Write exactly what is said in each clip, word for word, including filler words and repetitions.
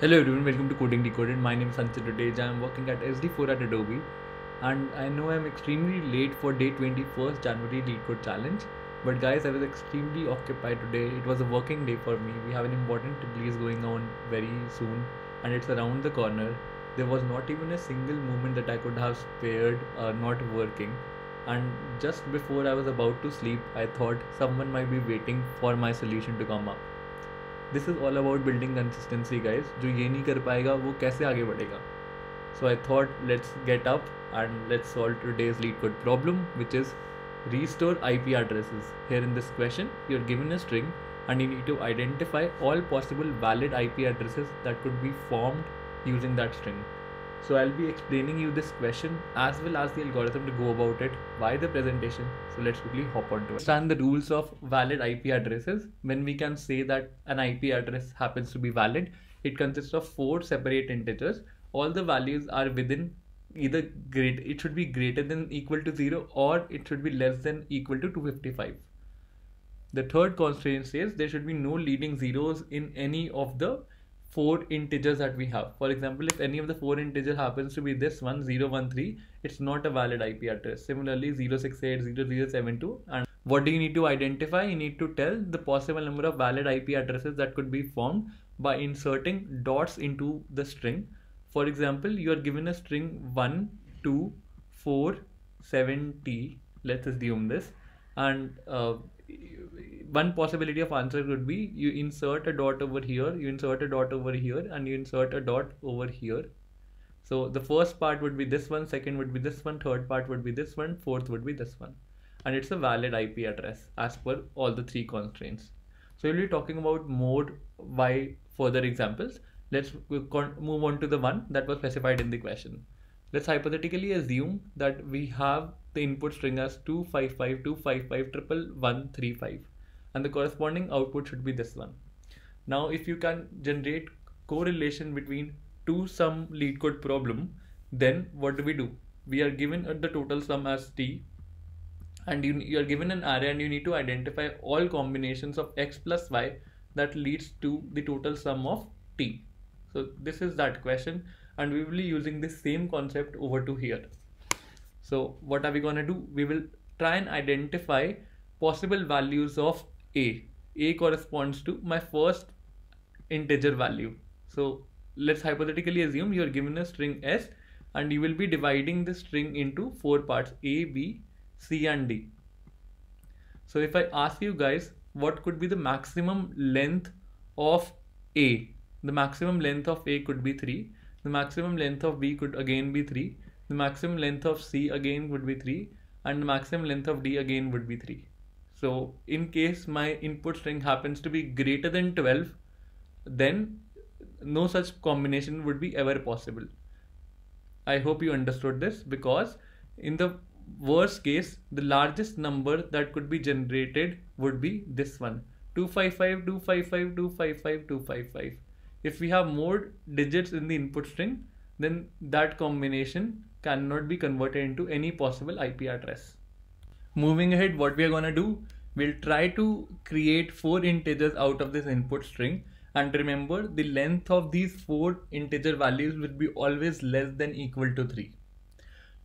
Hello everyone, welcome to Coding Decoded. My name is Sunchit Dudeja. I am working at S D four at Adobe, and I know I am extremely late for day twenty-first January LeetCode challenge. But guys, I was extremely occupied today. It was a working day for me. We have an important release going on very soon, and it's around the corner. There was not even a single moment that I could have spared uh, not working. And just before I was about to sleep, I thought someone might be waiting for my solution to come up. This is all about building consistency, guys. जो ये नहीं कर पाएगा वो कैसे आगे बढ़ेगा? So I thought, let's get up and let's solve today's LeetCode problem, which is restore I P addresses. Here in this question, you're given a string and you need to identify all possible valid I P addresses that could be formed using that string. So I'll be explaining you this question as well as the algorithm to go about it by the presentation. So let's quickly hop on to it. Understand the rules of valid I P addresses. When we can say that an I P address happens to be valid, it consists of four separate integers. All the values are within either great, it should be greater than equal to zero, or it should be less than equal to two hundred fifty-five. The third constraint says there should be no leading zeros in any of the four integers that we have. For example, if any of the four integers happens to be this one, zero one three, it's not a valid I P address. Similarly, zero six eight, zero zero seven two. And what do you need to identify? You need to tell the possible number of valid I P addresses that could be formed by inserting dots into the string. For example, you are given a string one, two, four, seventy. Let's assume this. And uh, one possibility of answer could be you insert a dot over here, you insert a dot over here, and you insert a dot over here. So the first part would be this one, second would be this one, third part would be this one, fourth would be this one. And it's a valid I P address as per all the three constraints. So we'll be talking about more by further examples. Let's move on to the one that was specified in the question. Let's hypothetically assume that we have the input string as two five five, two five five, triple one, three five, and the corresponding output should be this one. Now, if you can generate correlation between two some LeetCode problem, then what do we do? We are given the total sum as T, and you, you are given an array, and you need to identify all combinations of X plus Y that leads to the total sum of T. So this is that question, and we will be using the same concept over to here. So what are we going to do? We will try and identify possible values of A. A corresponds to my first integer value. So let's hypothetically assume you are given a string S, and you will be dividing the string into four parts: A, B, C, and D. So if I ask you guys, what could be the maximum length of A? The maximum length of A could be three. The maximum length of B could again be three. The maximum length of C again would be three. And the maximum length of D again would be three. So in case my input string happens to be greater than twelve, then no such combination would be ever possible. I hope you understood this, because in the worst case, the largest number that could be generated would be this one. two five five, two five five, two five five, two five five. If we have more digits in the input string, then that combination cannot be converted into any possible I P address. Moving ahead, what we are going to do, we'll try to create four integers out of this input string. And remember, the length of these four integer values will be always less than equal to three.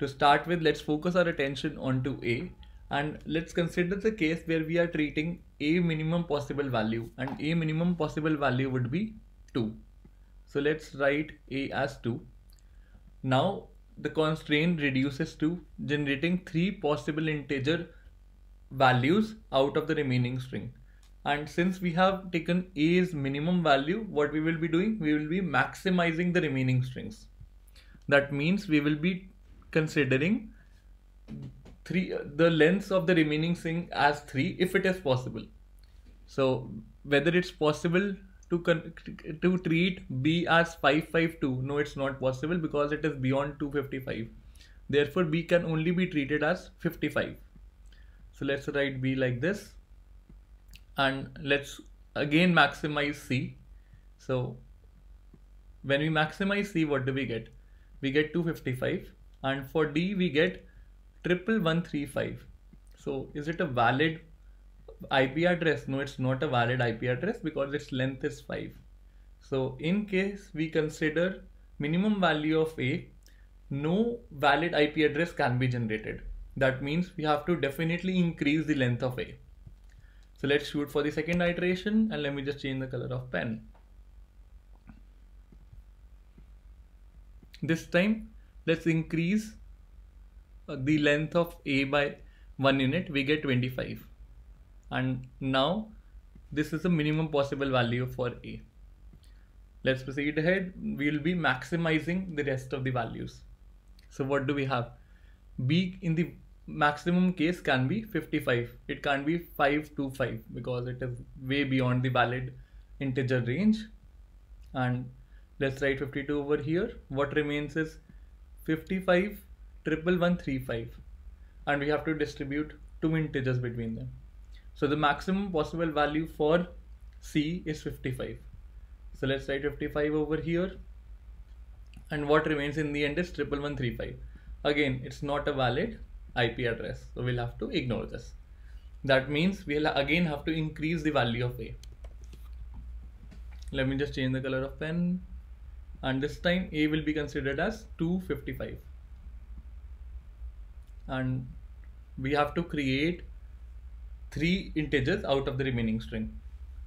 To start with, let's focus our attention onto A. And let's consider the case where we are treating A minimum possible value. And A minimum possible value would be two. So let's write A as two. Now the constraint reduces to generating three possible integer values out of the remaining string. And since we have taken A's minimum value, what we will be doing, we will be maximizing the remaining strings. That means we will be considering three, the lengths of the remaining string as three if it is possible. So whether it's possible To, con to treat B as five five two. No, it's not possible because it is beyond two fifty-five. Therefore, B can only be treated as fifty-five. So let's write B like this. And let's again maximize C. So when we maximize C, what do we get? We get two fifty-five. And for D, we get triple one three five. So is it a valid I P address? No, it's not a valid I P address because its length is five. So in case we consider minimum value of A, no valid I P address can be generated. That means we have to definitely increase the length of A. So let's shoot for the second iteration, and let me just change the color of pen. This time, let's increase the length of A by one unit, we get twenty-five. And now this is the minimum possible value for A. Let's proceed ahead. We will be maximizing the rest of the values. So what do we have? B in the maximum case can be fifty-five. It can't be five two five because it is way beyond the valid integer range. And let's write fifty-two over here. What remains is fifty-five triple one three five, and we have to distribute two integers between them. So the maximum possible value for C is fifty-five. So let's write fifty-five over here, and what remains in the end is triple one three five. Again, it's not a valid I P address, so we'll have to ignore this. That means we'll again have to increase the value of A. Let me just change the color of pen, and this time A will be considered as two fifty-five. And we have to create three integers out of the remaining string.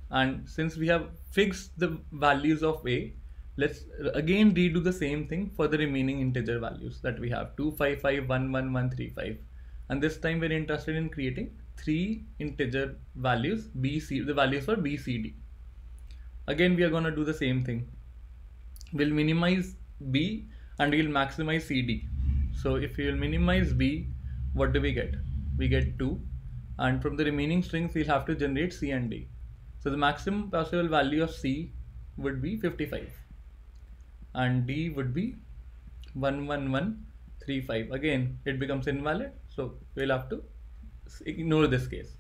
And since we have fixed the values of A, let's again redo the same thing for the remaining integer values that we have, two five five one one one three five. And this time we're interested in creating three integer values, B, C, the values for B, C, D. Again, we are going to do the same thing. We'll minimize B and we'll maximize C, D. So if we will minimize B, what do we get? We get two, and from the remaining strings we'll have to generate C and D. So the maximum possible value of C would be fifty-five. And D would be one one one three five. Again, it becomes invalid, so we'll have to ignore this case.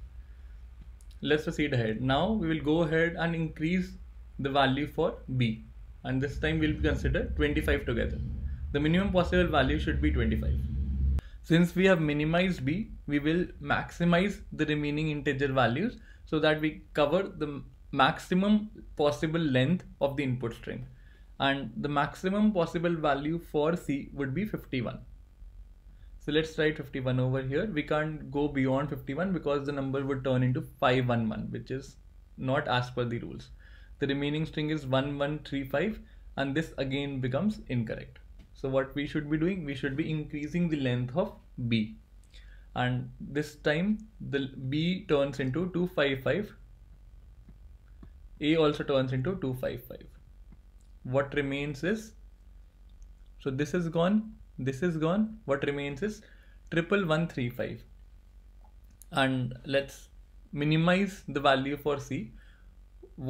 Let's proceed ahead. Now we will go ahead and increase the value for B, and this time we'll consider twenty-five together. The minimum possible value should be twenty-five. Since we have minimized B, we will maximize the remaining integer values so that we cover the maximum possible length of the input string. And the maximum possible value for C would be fifty-one. So let's write fifty-one over here. We can't go beyond fifty-one because the number would turn into five one one, which is not as per the rules. The remaining string is one one three five, and this again becomes incorrect. So what we should be doing, we should be increasing the length of B. And this time the B turns into two five five. A also turns into two five five. What remains is, so this is gone, this is gone. What remains is triple one three five. And let's minimize the value for C.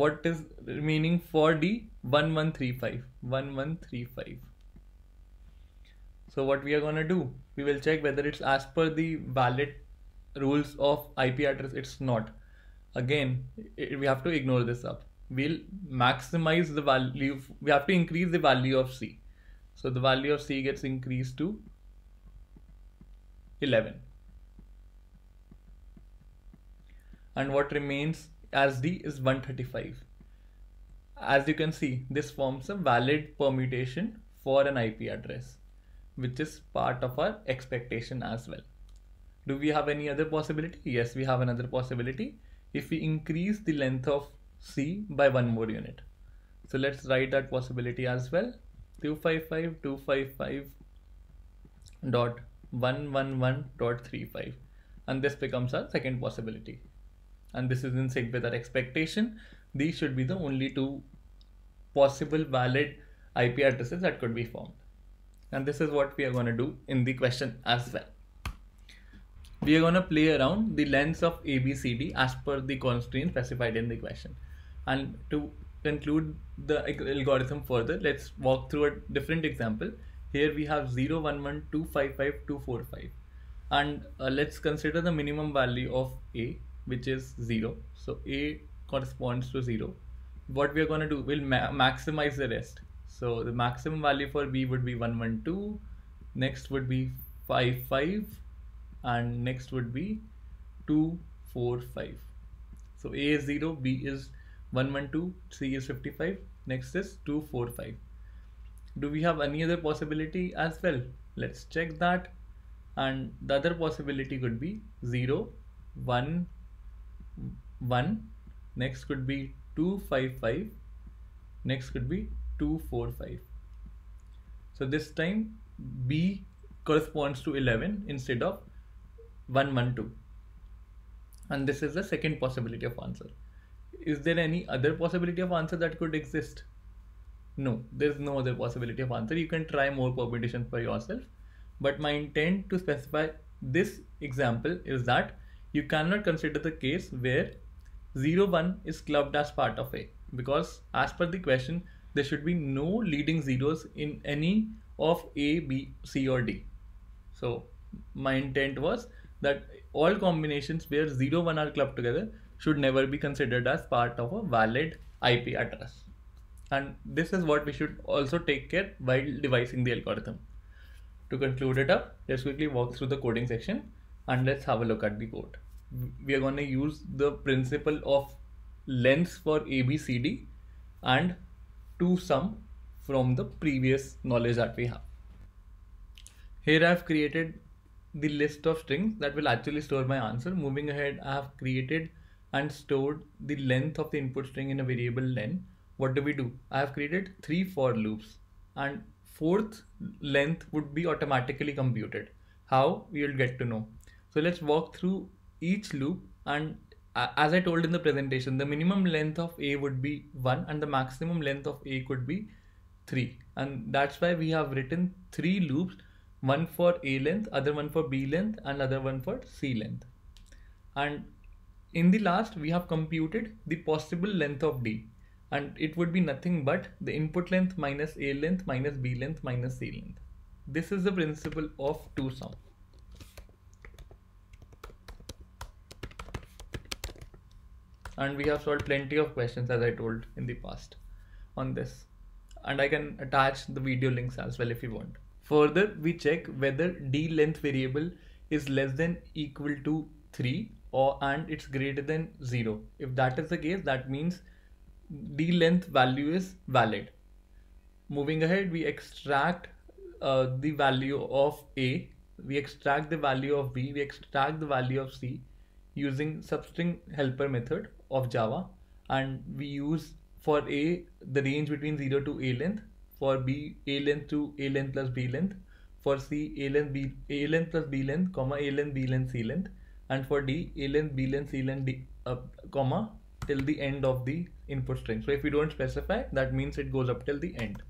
What is remaining for D? one one three five. So what we are going to do, we will check whether it's as per the valid rules of I P address. It's not. Again, it, we have to ignore this up. We'll maximize the value. We have to increase the value of C. So the value of C gets increased to eleven. And what remains as D is one thirty-five. As you can see, this forms a valid permutation for an I P address, which is part of our expectation as well. Do we have any other possibility? Yes, we have another possibility if we increase the length of C by one more unit. So let's write that possibility as well. two five five two five five dot one one one dot three five, and this becomes our second possibility. And this is in sync with our expectation. These should be the only two possible valid I P addresses that could be formed. And this is what we are going to do in the question as well. We are going to play around the lengths of A, B, C, D as per the constraint specified in the question. And to conclude the algorithm further, let's walk through a different example. Here we have zero one one two five five two four five. And uh, let's consider the minimum value of A, which is zero. So A corresponds to zero. What we are going to do, we'll ma maximize the rest. So the maximum value for B would be one one two, next would be five five, and next would be two four five. So A is zero, B is one one two, C is fifty-five, Next is two four five. Do we have any other possibility as well? Let's check that. And the other possibility could be zero one one. Next could be two five five. Next could be two four five. So this time B corresponds to eleven instead of one one two. And this is the second possibility of answer. Is there any other possibility of answer that could exist? No, there's no other possibility of answer. You can try more permutations for yourself. But my intent to specify this example is that you cannot consider the case where zero one is clubbed as part of A, because as per the question, there should be no leading zeros in any of A, B, C or D. So my intent was that all combinations where zero one are clubbed together should never be considered as part of a valid I P address. And this is what we should also take care while devising the algorithm. To conclude it up, let's quickly walk through the coding section and let's have a look at the code. We are going to use the principle of lengths for A, B, C, D and to sum from the previous knowledge that we have. Here I've created the list of strings that will actually store my answer. Moving ahead, I have created and stored the length of the input string in a variable len. What do we do? I have created three for loops and fourth length would be automatically computed. How? We will get to know. So let's walk through each loop, and as I told in the presentation, the minimum length of A would be one and the maximum length of A could be three. And that's why we have written three loops, one for A length, other one for B length and other one for C length. And in the last, we have computed the possible length of D. And it would be nothing but the input length minus A length minus B length minus C length. This is the principle of to sum. And we have solved plenty of questions as I told in the past on this. And I can attach the video links as well if you want. Further, we check whether D length variable is less than equal to three or and it's greater than zero. If that is the case, that means D length value is valid. Moving ahead, we extract uh, the value of A, we extract the value of B, we extract the value of C using substring helper method of Java, and we use for A the range between zero to A length, for B A length to A length plus B length, for C A length B A length plus B length comma A length B length C length, and for D A length B length C length D, uh, comma till the end of the input string. So if we don't specify, that means it goes up till the end.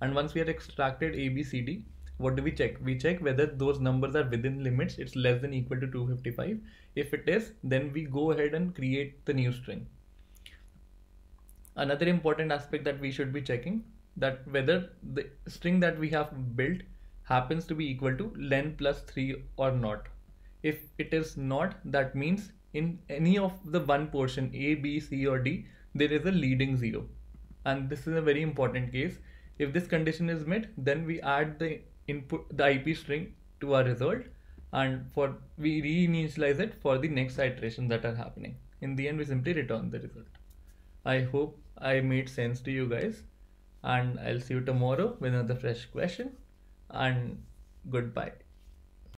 And once we have extracted A, B, C, D, what do we check? We check whether those numbers are within limits. It's less than equal to two hundred fifty-five. If it is, then we go ahead and create the new string. Another important aspect that we should be checking that whether the string that we have built happens to be equal to len plus three or not. If it is not, that means in any of the one portion A, B, C or D, there is a leading zero. And this is a very important case. If this condition is met, then we add the input, the I P string to our result, and for we reinitialize it for the next iterations that are happening. In the end, we simply return the result. I hope I made sense to you guys, and I'll see you tomorrow with another fresh question, and goodbye.